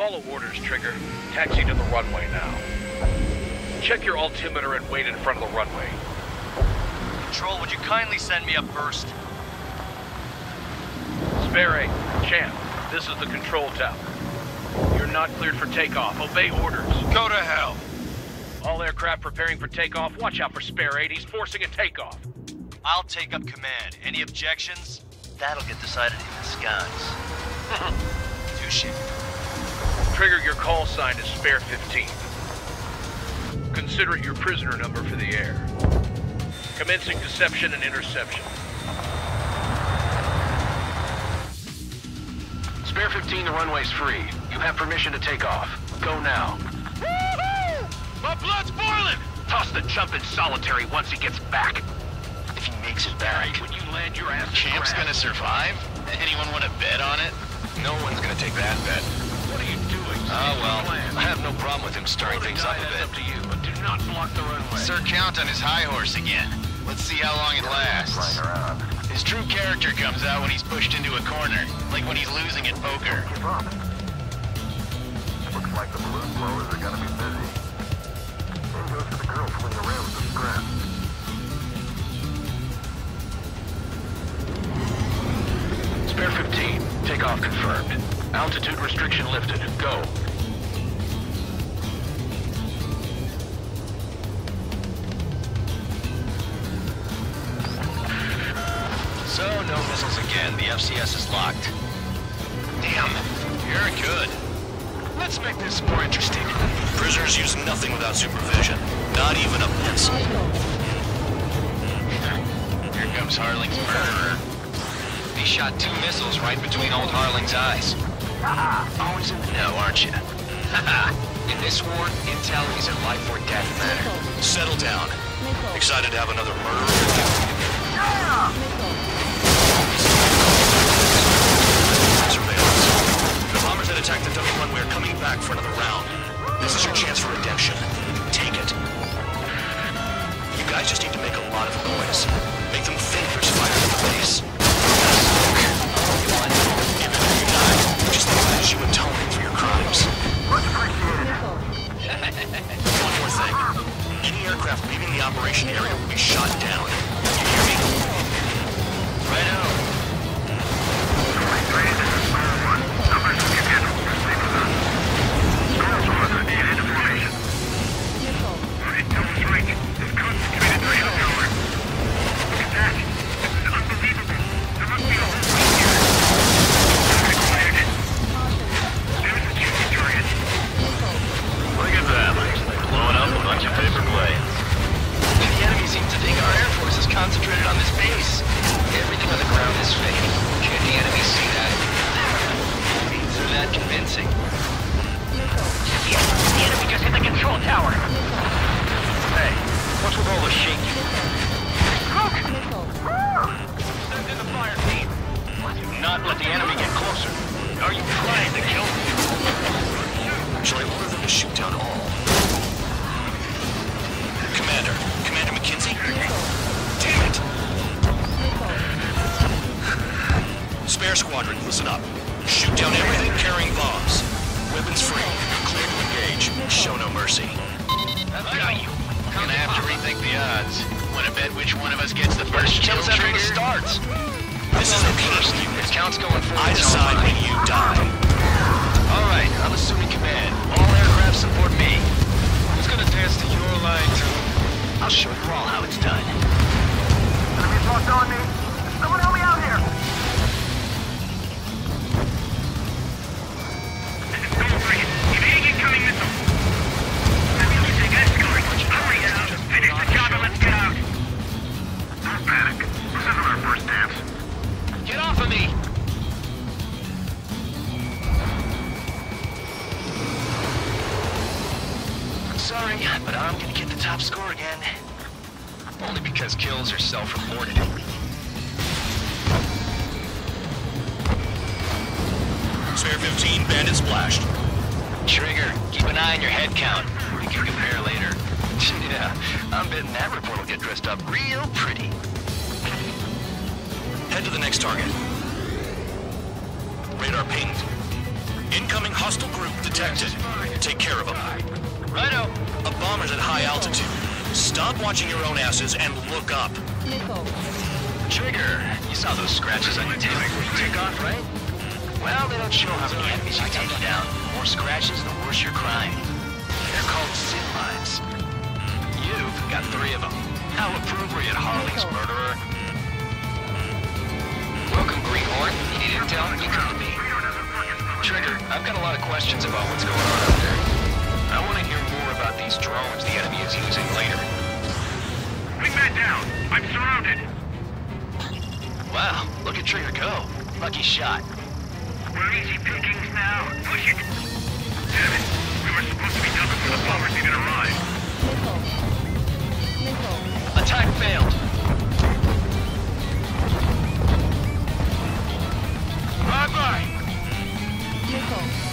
Follow orders, Trigger. Taxi to the runway now. Check your altimeter and wait in front of the runway. Control, would you kindly send me up first? Spare A, Champ, this is the control tower. You're not cleared for takeoff. Obey orders. Go to hell. All aircraft preparing for takeoff, watch out for Spare A. He's forcing a takeoff. I'll take up command. Any objections? That'll get decided in the skies. Touche. Trigger, your call sign is Spare 15. Consider it your prisoner number for the air. Commencing deception and interception. Spare 15, the runway's free. You have permission to take off. Go now. Woohoo! My blood's boiling! Toss the chump in solitary once he gets back. If he makes it back, when you land your ass, Champ's gonna survive? Anyone want to bet on it? No one's gonna take that bet. What are you doing? Oh, well, I have no problem with him stirring things up a bit. Up to you, but do not block the runway. Sir Count on his high horse again. Let's see how long it lasts. His true character comes out when he's pushed into a corner, like when he's losing at poker. Looks like the balloon blowers are gonna be busy. There goes to the girl fleeing around with the scrap. Spare 15, takeoff confirmed. Altitude restriction lifted. Go. So, no missiles again. The FCS is locked. Damn, you're good. Let's make this more interesting. Prisoners use nothing without supervision. Not even a pencil. Here comes Harling's murderer. He shot 2 missiles right between old Harling's eyes. Always in the know, aren't you? In this war, intel is a life or death matter. Nicole. Settle down. Nicole. Excited to have another murderer? Yeah! Surveillance. The bombers that attacked the double runway are coming back for another round. This is your chance for redemption. Take it. You guys just need to make a lot of noise. Make them think there's fire in the base. You atoning for your crimes. Much appreciated. One more thing. Any aircraft leaving the operation area will be shot down. You hear me? Right out. This is Spire 1. Numbers will be scheduled to stay with us. Sparrows will have needed information. Freedom strike is concentrated right up power. Look at that. This is unbelievable. There must be a whole thing here. Look at them, blowing up a bunch of paper planes. The enemy seems to think our Air Force is concentrated on this base. Everything on the ground is fake. Can't the enemy see that? They're that convincing. Yes, the enemy just hit the control tower. Hey, what's with all the shaking? Look! Send in the fire team. Do not let the enemy get closer. Are you trying to kill me? Shall I order them to shoot down all? Commander. Commander McKenzie? Damn it! Spare squadron, listen up. Shoot down everything carrying bombs. Weapons free. Clear to engage. Show no mercy. I've got you. I'm gonna have to rethink the odds. Wanna bet which one of us gets the first kill after it starts? This is the first unit. Count's going forward. I decide when you die. Alright, I'm assuming command. All aircraft support me. Who's gonna dance to your line, too? I'll show you all how it's done. Enemy's locked on me. Someone help me out here! This is Gold 3. Evading incoming missile. I'm gonna take escort. Hurry out. Finish the job and let's get out. Don't panic. This isn't our first dance. Get off of me! Sorry, but I'm gonna get the top score again. Only because kills are self-reported. Spare 15, bandit splashed. Trigger, keep an eye on your head count. We can compare later. Yeah, I'm betting that report will get dressed up real pretty. Head to the next target. Radar pinged. Incoming. Harling hostile group detected. Take care of them. Righto. A bomber's at high altitude. Stop watching your own asses and look up. Nicole. Trigger, you saw those scratches on your tail before you took off, right? Well, they don't show how many enemies you take down. The more scratches, the worse your crime. They're called sin lines. You've got 3 of them. How appropriate, Harling's murderer. Welcome, Greenhorn. You need intel? You come to me. Trigger, I've got a lot of questions about what's going on out there. I want to hear more about these drones the enemy is using later. Wingman down! I'm surrounded! Wow, look at Trigger go. Lucky shot. We're easy pickings now. Push it! Damn it! We were supposed to be done before the bombers even arrived. Nicole. Attack failed. Bye-bye! Nicole.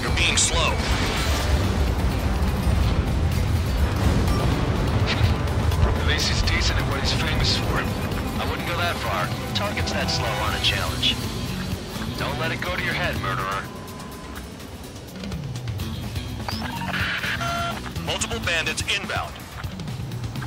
You're being slow. At least he's decent at what he's famous for. I wouldn't go that far. Target's that slow on a challenge. Don't let it go to your head, murderer. Multiple bandits inbound.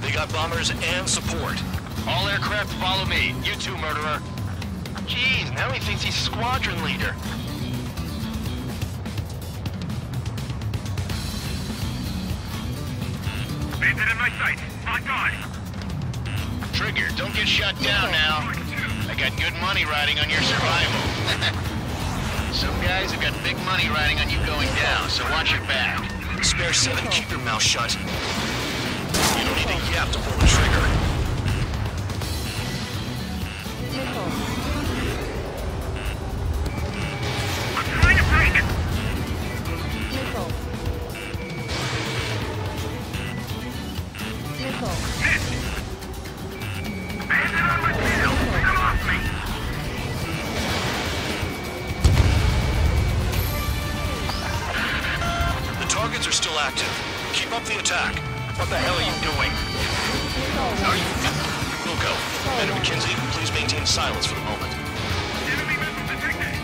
They got bombers and support. All aircraft follow me. You too, murderer. Jeez, now he thinks he's squadron leader. Trigger, don't get shut down now. I got good money riding on your survival. Some guys have got big money riding on you going down, so watch your back. Spare 7, keep your mouth shut. You don't need to yap to pull the trigger. I'm trying to break it! Keep up the attack. What the hell are you doing? Are you... We'll go. Madam McKenzie, please maintain silence for the moment. Enemy missile detected!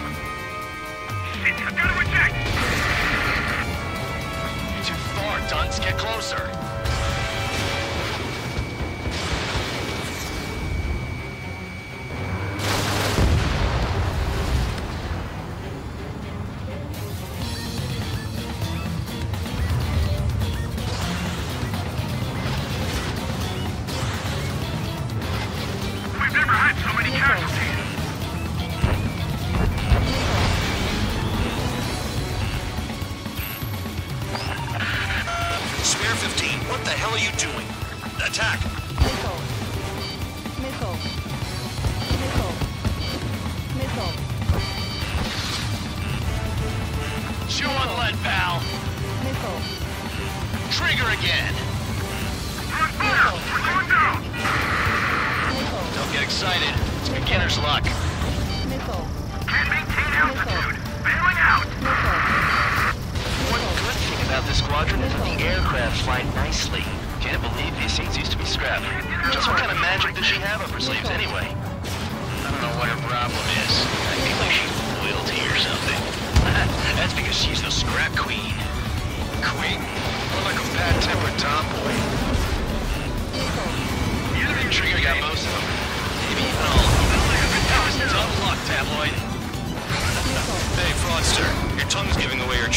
Shit, I've got to eject! You're too far, dunce. Get closer. Attack! Nicole. Nicole. Nicole. Nicole. Chew on lead, pal! Nicole. Trigger again! Front fire! We're going down! Nicole. Don't get excited. It's beginner's luck. Nicole. Can't maintain altitude! Bailing out! Nicole. One good thing about this squadron is that the aircraft fly nicely. Can't believe these things used to be scrapped. Just what kind of magic does she have up her sleeves anyway? I don't know what her problem is. I feel like she's loyalty or something. That's because she's the scrap queen. Queen? More like a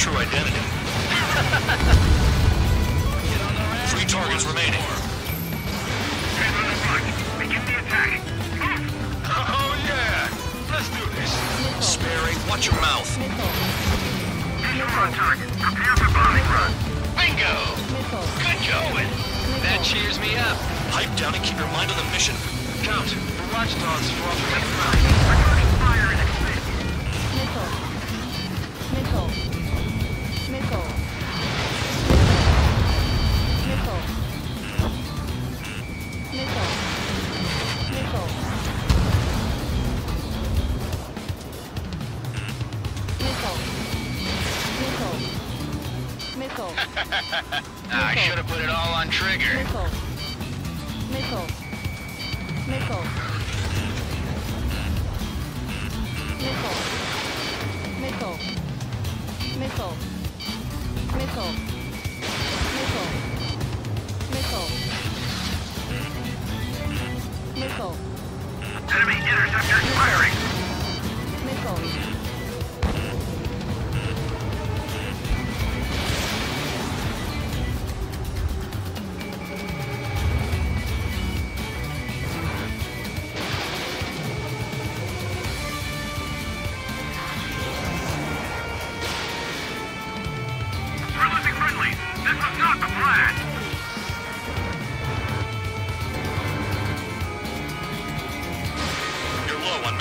true identity. Three targets remaining. Begin the attack. Move. Oh yeah! Let's do this. Sparing, watch your mouth. Visual on target. Prepare for bombing run. Bingo! Good going! That cheers me up. Pipe down and keep your mind on the mission. Count. The watchdogs for off the left side. Recording fire and exit. Nicole. I should have put it all on trigger. Nicole. Enemy interceptor firing.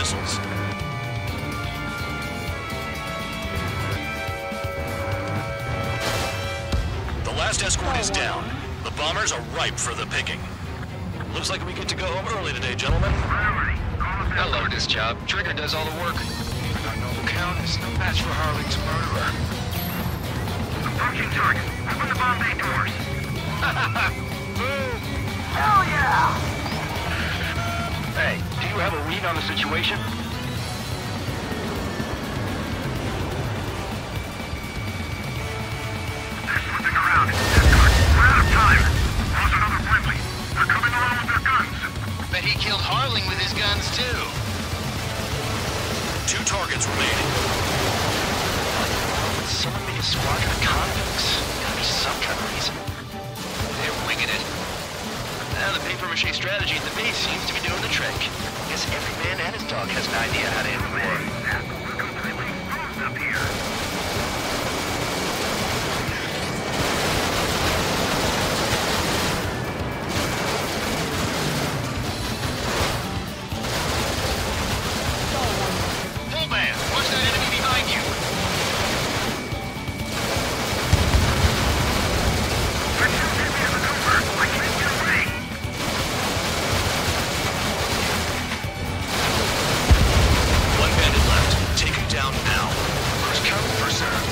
Missiles. The last escort is down. The bombers are ripe for the picking. Looks like we get to go home early today, gentlemen. I love this job. Trigger does all the work. Even on noble count, it's no match for Harling's murderer. Approaching target. Open the bomb bay doors. Hell yeah! Hey. Do you have a read on the situation? They're slipping around. We're out of time. Lost another friendly. They're coming around with their guns. Bet he killed Harling with his guns, too. Two targets remaining. Someone made a squadron of convicts. Gotta be some kind of reason. They're winging it. Now the papier-mâché strategy at the base seems to be doing the trick. I guess every man and his dog has an idea how to end the war. We're completely frozen up here. Full band, watch that enemy behind you. They're too heavy of a cover. I can't get away. Down now. First come, first serve.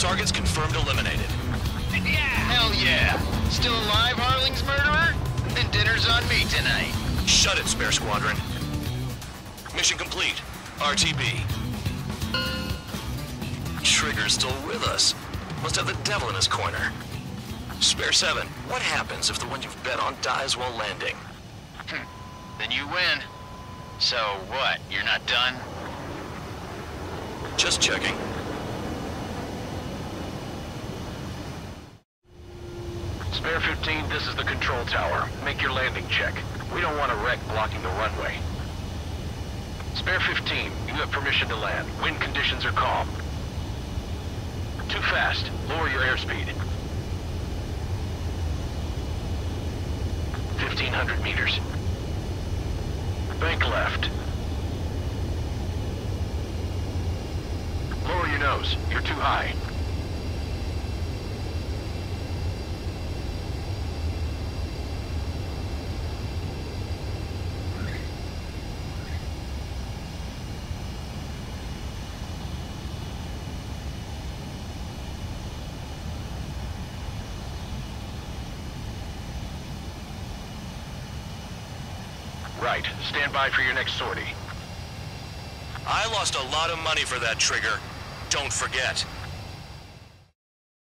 Targets confirmed eliminated. Yeah! Hell yeah! Still alive, Harling's murderer? Then dinner's on me tonight. Shut it, Spare Squadron. Mission complete. RTB. Trigger's still with us. Must have the devil in his corner. Spare 7, what happens if the one you've bet on dies while landing? Then you win. So what, you're not done? Just checking. Spare 15, this is the control tower. Make your landing check. We don't want a wreck blocking the runway. Spare 15, you have permission to land. Wind conditions are calm. Too fast. Lower your airspeed. 1,500 meters. Bank left. Lower your nose. You're too high. Right. Stand by for your next sortie. I lost a lot of money for that trigger. Don't forget.